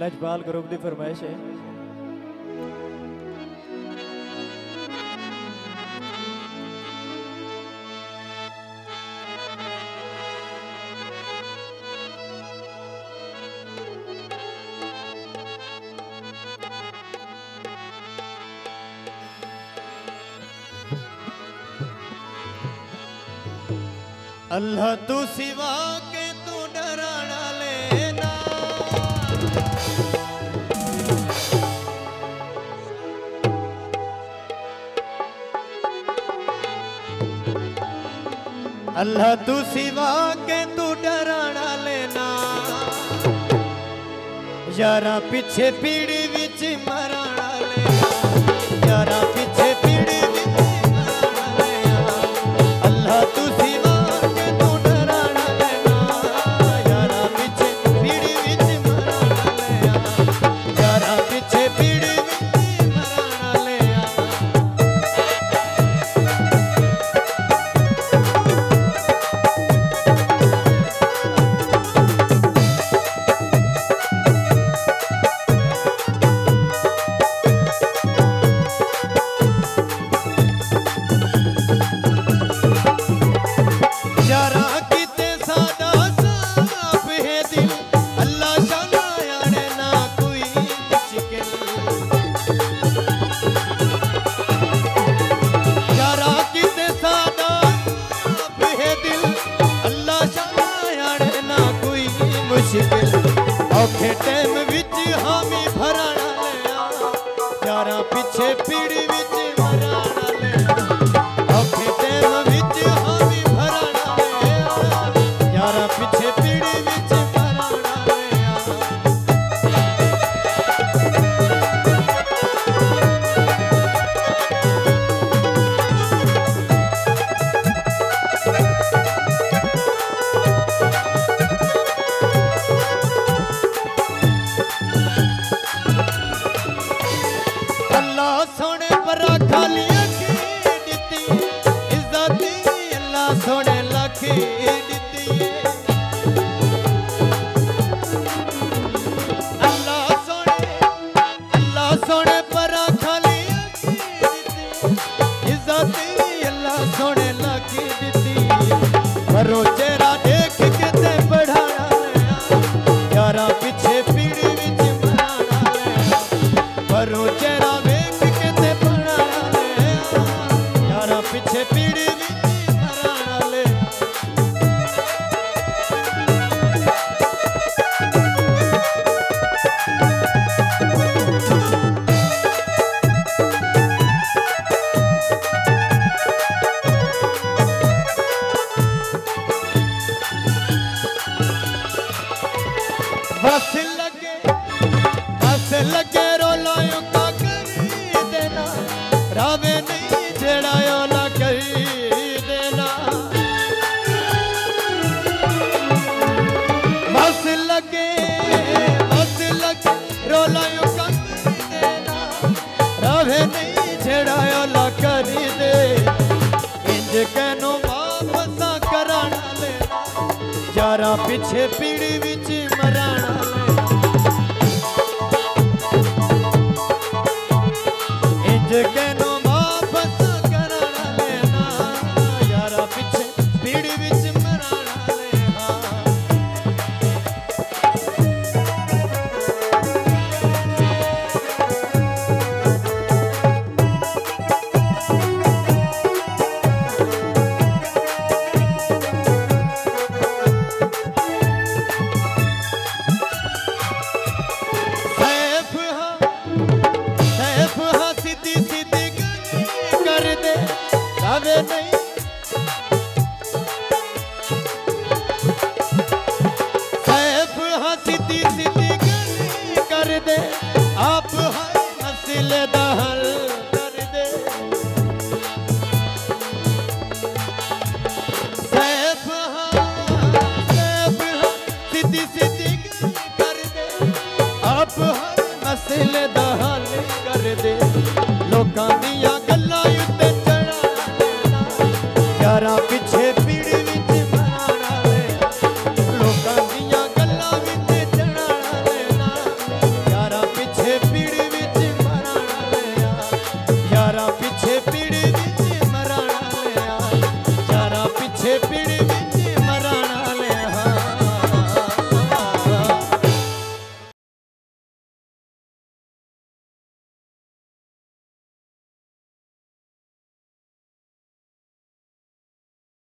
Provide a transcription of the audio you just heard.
लजपाल group की फरमाइश है। अल्लाह तू सिवा के तू डराना लेना, अल्लाह तू सिवा के तू डराना लेना, यारा पीछे पीड़ी विच मराना लेना, यारा पीछे पीड़ी विच मराना लेना, अल्लाह तू सिवा औखे टाइम बिच हामी भराना लिया, यारा पीछे पीड़ी बिच मराना लिया, औखे टाइम बिच हामी भराना लिया, यारा पीछे पीड़ी बिच मराना लिया। यारा पीछे पीड़ी बिच मराना लेना, इंज कैनो वापस कराना लेना, यारा पीछे पीड़ी बिच मराना लेना। आप हर मसले